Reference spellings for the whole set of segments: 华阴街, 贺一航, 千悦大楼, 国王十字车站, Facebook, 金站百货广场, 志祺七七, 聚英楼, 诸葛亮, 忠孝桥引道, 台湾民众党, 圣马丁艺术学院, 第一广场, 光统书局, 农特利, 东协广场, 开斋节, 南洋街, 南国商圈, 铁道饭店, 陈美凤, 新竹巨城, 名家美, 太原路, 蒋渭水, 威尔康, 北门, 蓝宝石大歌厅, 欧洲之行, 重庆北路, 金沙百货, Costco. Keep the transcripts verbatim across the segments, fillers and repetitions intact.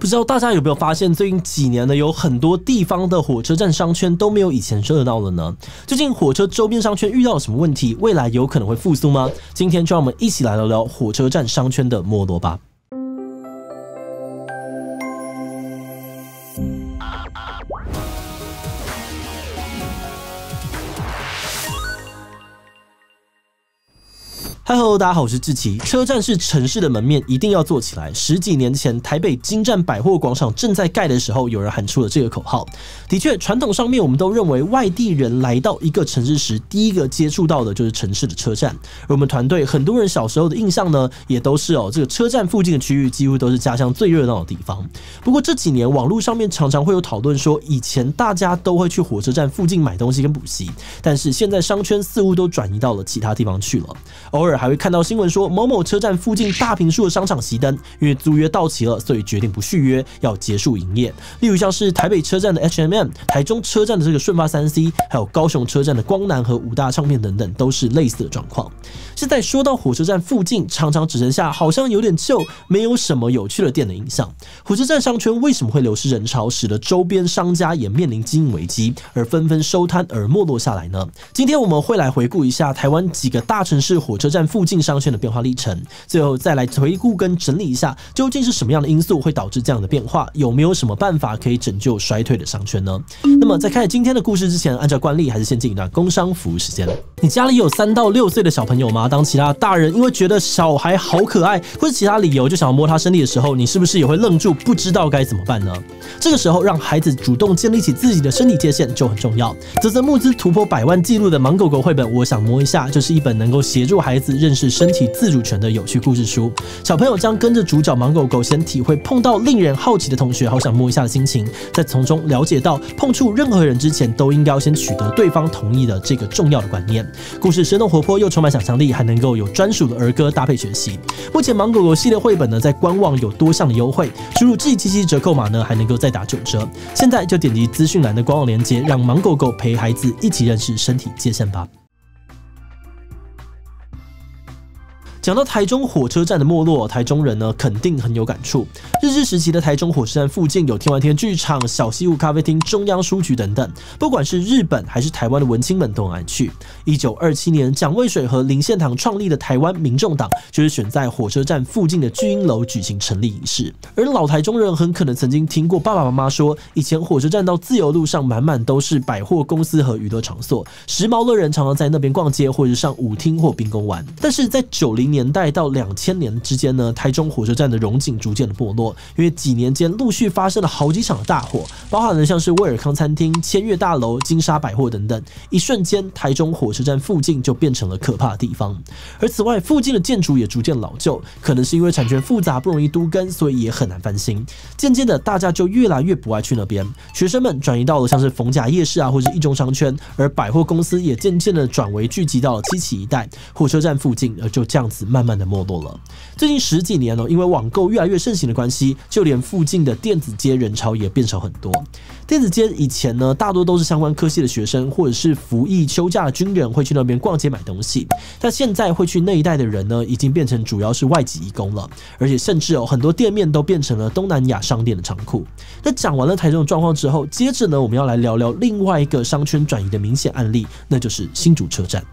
不知道大家有没有发现，最近几年呢，有很多地方的火车站商圈都没有以前热闹了呢。究竟火车周边商圈遇到了什么问题？未来有可能会复苏吗？今天就让我们一起来聊聊火车站商圈的没落吧。 Hello， 大家好，我是志祺。车站是城市的门面，一定要做起来。十几年前，台北京站百货广场正在盖的时候，有人喊出了这个口号。的确，传统上面我们都认为，外地人来到一个城市时，第一个接触到的就是城市的车站。而我们团队很多人小时候的印象呢，也都是哦，这个车站附近的区域几乎都是家乡最热闹的地方。不过这几年，网络上面常常会有讨论说，以前大家都会去火车站附近买东西跟补习，但是现在商圈似乎都转移到了其他地方去了。偶尔 还会看到新闻说，某某车站附近大坪数的商场熄灯，因为租约到期了，所以决定不续约，要结束营业。例如像是台北车站的 H and M、台中车站的这个顺发三 C， 还有高雄车站的光南和五大唱片等等，都是类似的状况。现在说到火车站附近，常常只剩下好像有点旧，没有什么有趣的店的印象。火车站商圈为什么会流失人潮，使得周边商家也面临经营危机，而纷纷收摊而没落下来呢？今天我们会来回顾一下台湾几个大城市火车站 附近商圈的变化历程，最后再来回顾跟整理一下，究竟是什么样的因素会导致这样的变化？有没有什么办法可以拯救衰退的商圈呢？那么在开始今天的故事之前，按照惯例还是先进一段工商服务时间。你家里有三到六岁的小朋友吗？当其他大人因为觉得小孩好可爱，或是其他理由就想要摸他身体的时候，你是不是也会愣住，不知道该怎么办呢？这个时候，让孩子主动建立起自己的身体界限就很重要。啧啧募资突破百万纪录的盲狗狗绘本，我想摸一下，就是一本能够协助孩子 认识身体自主权的有趣故事书，小朋友将跟着主角盲狗狗，先体会碰到令人好奇的同学好想摸一下的心情，再从中了解到碰触任何人之前都应该要先取得对方同意的这个重要的观念。故事生动活泼又充满想象力，还能够有专属的儿歌搭配学习。目前盲狗狗系列绘本呢，在官网有多项的优惠，输入 G 七七 折扣码呢，还能够再打九折。现在就点击资讯栏的官网链接，让盲狗狗陪孩子一起认识身体界限吧。 讲到台中火车站的没落，台中人呢肯定很有感触。日治时期的台中火车站附近有天外天剧场、小西湖咖啡厅、中央书局等等，不管是日本还是台湾的文青们都很爱去。一九二七年，蒋渭水和林献堂创立的台湾民众党就是选在火车站附近的聚英楼举行成立仪式。而老台中人很可能曾经听过爸爸妈妈说，以前火车站到自由路上满满都是百货公司和娱乐场所，时髦的人常常在那边逛街或者上舞厅或冰宫玩。但是在九零年代到两千年之间呢，台中火车站的荣景逐渐的没落，因为几年间陆续发生了好几场的大火，包含了像是威尔康餐厅、千悦大楼、金沙百货等等，一瞬间台中火车站附近就变成了可怕的地方。而此外，附近的建筑也逐渐老旧，可能是因为产权复杂，不容易都更，所以也很难翻新。渐渐的，大家就越来越不爱去那边，学生们转移到了像是逢甲夜市啊，或者一中商圈，而百货公司也渐渐的转为聚集到了七期一带，火车站附近，而就这样 子慢慢的没落了。最近十几年哦，因为网购越来越盛行的关系，就连附近的电子街人潮也变少很多。电子街以前呢，大多都是相关科系的学生或者是服役休假的军人会去那边逛街买东西，但现在会去那一带的人呢，已经变成主要是外籍移工了，而且甚至哦，很多店面都变成了东南亚商店的仓库。那讲完了台中的状况之后，接着呢，我们要来聊聊另外一个商圈转移的明显案例，那就是新竹车站。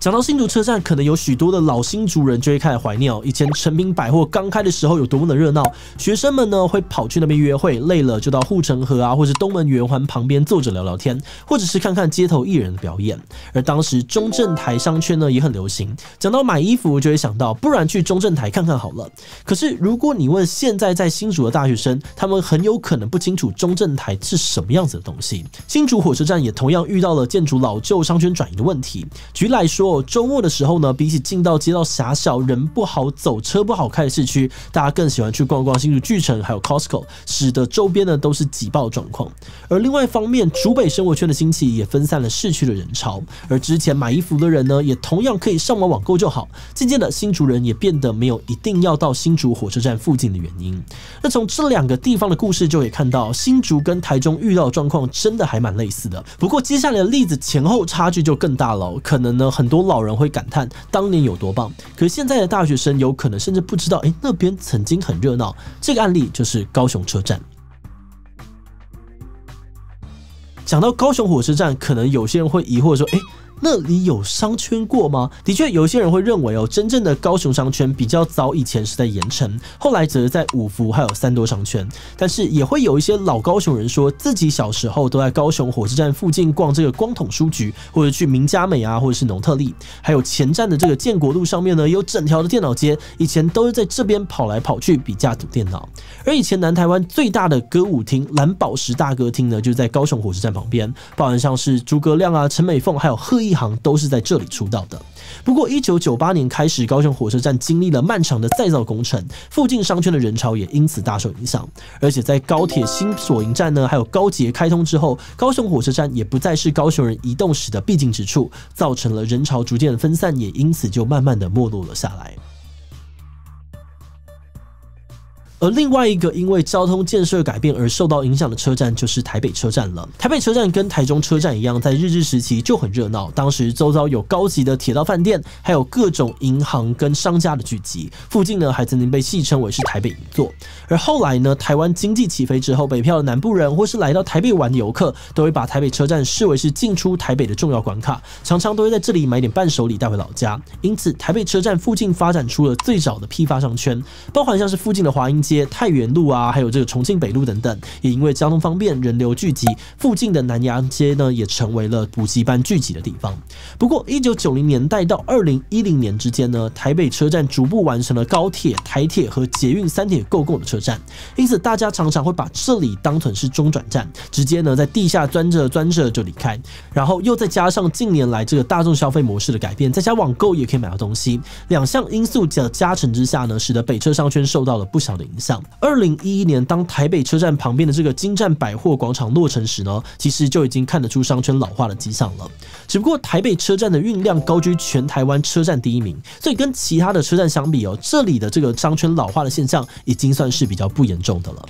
讲到新竹车站，可能有许多的老新竹人就会开始怀念哦，以前诚品百货刚开的时候有多么的热闹，学生们呢会跑去那边约会，累了就到护城河啊，或是东门圆环旁边坐着聊聊天，或者是看看街头艺人的表演。而当时中正台商圈呢也很流行，讲到买衣服就会想到，不然去中正台看看好了。可是如果你问现在在新竹的大学生，他们很有可能不清楚中正台是什么样子的东西。新竹火车站也同样遇到了建筑老旧、商圈转移的问题。举例来说， 周末的时候呢，比起进到街道狭小、人不好走、车不好开的市区，大家更喜欢去逛逛新竹巨城，还有 Costco， 使得周边呢都是挤爆状况。而另外一方面，竹北生活圈的兴起也分散了市区的人潮，而之前买衣服的人呢，也同样可以上网网购就好。渐渐的，新竹人也变得没有一定要到新竹火车站附近的原因。那从这两个地方的故事就可以看到，新竹跟台中遇到的状况真的还蛮类似的。不过接下来的例子前后差距就更大了，可能呢很多 很多老人会感叹当年有多棒，可现在的大学生有可能甚至不知道，哎，那边曾经很热闹。这个案例就是高雄车站。 讲到高雄火车站，可能有些人会疑惑说：“诶，那里有商圈过吗？”的确，有些人会认为哦，真正的高雄商圈比较早以前是在盐城，后来则是在五福还有三多商圈。但是也会有一些老高雄人说自己小时候都在高雄火车站附近逛这个光统书局，或者去名家美啊，或者是农特利，还有前站的这个建国路上面呢，有整条的电脑街，以前都是在这边跑来跑去比价赌电脑。而以前南台湾最大的歌舞厅蓝宝石大歌厅呢，就在高雄火车站旁边。 旁边，包含像是诸葛亮啊、陈美凤，还有贺一航，都是在这里出道的。不过，一九九八年开始，高雄火车站经历了漫长的再造工程，附近商圈的人潮也因此大受影响。而且，在高铁新左营站呢，还有高捷开通之后，高雄火车站也不再是高雄人移动时的必经之处，造成了人潮逐渐的分散，也因此就慢慢的没落了下来。 而另外一个因为交通建设改变而受到影响的车站，就是台北车站了。台北车站跟台中车站一样，在日治时期就很热闹，当时周遭有高级的铁道饭店，还有各种银行跟商家的聚集。附近呢，还曾经被戏称为是台北银座。而后来呢，台湾经济起飞之后，北漂的南部人或是来到台北玩的游客，都会把台北车站视为是进出台北的重要关卡，常常都会在这里买点伴手礼带回老家。因此，台北车站附近发展出了最早的批发商圈，包含像是附近的华阴街。 街、太原路啊，还有这个重庆北路等等，也因为交通方便、人流聚集，附近的南洋街呢，也成为了补习班聚集的地方。不过， 一九九零年代到二零一零年之间呢，台北车站逐步完成了高铁、台铁和捷运三铁共构的车站，因此大家常常会把这里当成是中转站，直接呢在地下钻着钻着就离开。然后又再加上近年来这个大众消费模式的改变，再加网购也可以买到东西，两项因素的加成之下呢，使得北车商圈受到了不小的影响。 像二零一一年，当台北车站旁边的这个金站百货广场落成时呢，其实就已经看得出商圈老化的迹象了。只不过台北车站的运量高居全台湾车站第一名，所以跟其他的车站相比哦，这里的这个商圈老化的现象已经算是比较不严重的了。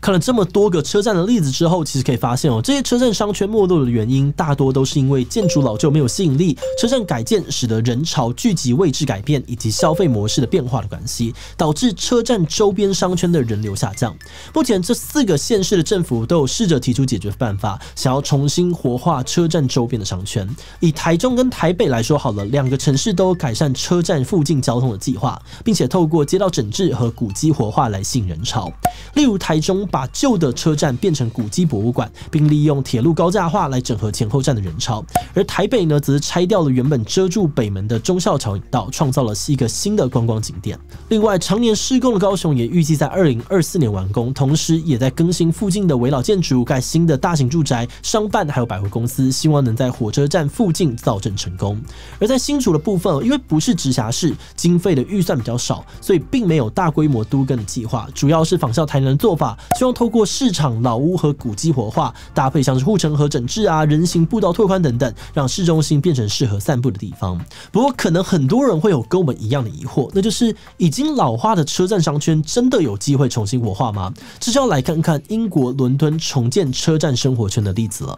看了这么多个车站的例子之后，其实可以发现哦，这些车站商圈没落的原因，大多都是因为建筑老旧没有吸引力，车站改建使得人潮聚集位置改变，以及消费模式的变化的关系，导致车站周边商圈的人流下降。目前这四个县市的政府都有试着提出解决办法，想要重新活化车站周边的商圈。以台中跟台北来说好了，两个城市都有改善车站附近交通的计划，并且透过街道整治和古迹活化来吸引人潮。例如台中 把旧的车站变成古迹博物馆，并利用铁路高架化来整合前后站的人潮。而台北呢，则是拆掉了原本遮住北门的忠孝桥引道，创造了一个新的观光景点。另外，常年施工的高雄也预计在二零二四年完工，同时也在更新附近的危老建筑，盖新的大型住宅、商办还有百货公司，希望能在火车站附近造镇成功。而在新竹的部分，因为不是直辖市，经费的预算比较少，所以并没有大规模都更的计划，主要是仿效台南的做法。 希望透过市场、老屋和古迹活化，搭配像是护城河整治啊、人行步道拓宽等等，让市中心变成适合散步的地方。不过，可能很多人会有跟我们一样的疑惑，那就是已经老化的车站商圈真的有机会重新活化吗？这就要来看看英国伦敦重建车站生活圈的例子了。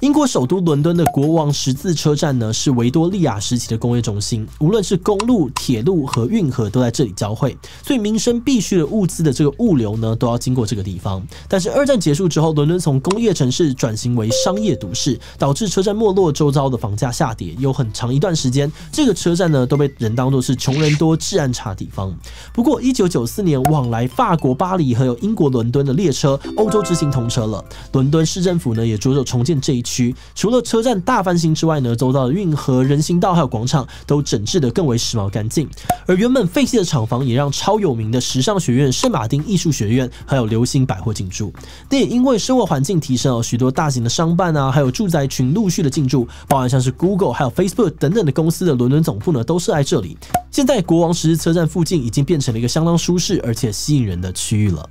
英国首都伦敦的国王十字车站呢，是维多利亚时期的工业中心，无论是公路、铁路和运河都在这里交汇，所以民生必需的物资的这个物流呢，都要经过这个地方。但是二战结束之后，伦敦从工业城市转型为商业都市，导致车站没落，周遭的房价下跌，有很长一段时间，这个车站呢都被人当作是穷人多、治安差的地方。不过， 一九九四年往来法国巴黎还有英国伦敦的列车，欧洲之行通车了，伦敦市政府呢也着手重建这一区。 区除了车站大翻新之外呢，周遭的运河、人行道还有广场都整治得更为时髦干净。而原本废弃的厂房也让超有名的时尚学院、圣马丁艺术学院还有流行百货进驻。那也因为生活环境提升哦，许多大型的商办啊，还有住宅群陆续的进驻，包含像是 Google 还有 Facebook 等等的公司的伦敦总部呢，都设在这里。现在国王十字车站附近已经变成了一个相当舒适而且吸引人的区域了。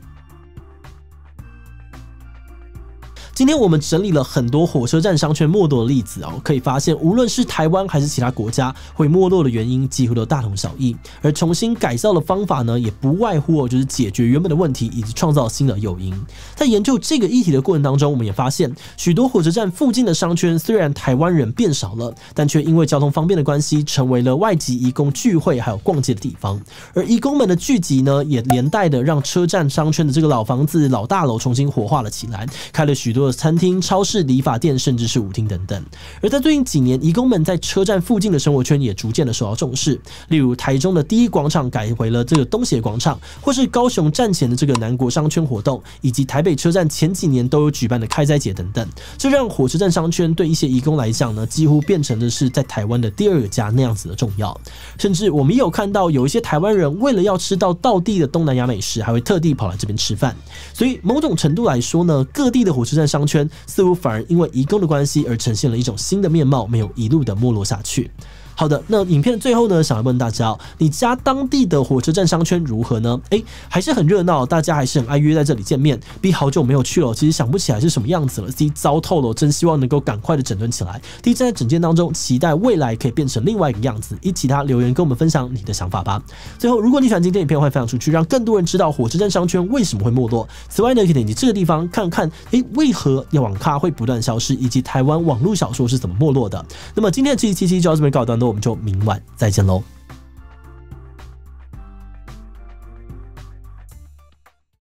今天我们整理了很多火车站商圈没落的例子哦，可以发现，无论是台湾还是其他国家，会没落的原因几乎都大同小异。而重新改造的方法呢，也不外乎哦，就是解决原本的问题，以及创造新的诱因。在研究这个议题的过程当中，我们也发现，许多火车站附近的商圈虽然台湾人变少了，但却因为交通方便的关系，成为了外籍移工聚会还有逛街的地方。而移工们的聚集呢，也连带的让车站商圈的这个老房子、老大楼重新活化了起来，开了许多 餐厅、超市、理发店，甚至是舞厅等等。而在最近几年，移工们在车站附近的生活圈也逐渐的受到重视。例如，台中的第一广场改回了这个东协广场，或是高雄站前的这个南国商圈活动，以及台北车站前几年都有举办的开斋节等等。这让火车站商圈对一些移工来讲呢，几乎变成的是在台湾的第二个家那样子的重要。甚至我们也有看到，有一些台湾人为了要吃到道地的东南亚美食，还会特地跑来这边吃饭。所以某种程度来说呢，各地的火车站商圈 商圈似乎反而因为移工的关系而呈现了一种新的面貌，没有一路的没落下去。 好的，那影片的最后呢，想要问大家哦，你家当地的火车站商圈如何呢？诶，还是很热闹，大家还是很爱约在这里见面。B 好久没有去了，其实想不起来是什么样子了。C 糟透了，真希望能够赶快的整顿起来。D 站在整件当中，期待未来可以变成另外一个样子。一起他留言跟我们分享你的想法吧。最后，如果你喜欢今天影片，欢迎分享出去，让更多人知道火车站商圈为什么会没落。此外呢，可以点击这个地方看看，诶，为何网咖会不断消失，以及台湾网络小说是怎么没落的。那么今天的七七七就到这边告一段落。 我们就明晚再见喽。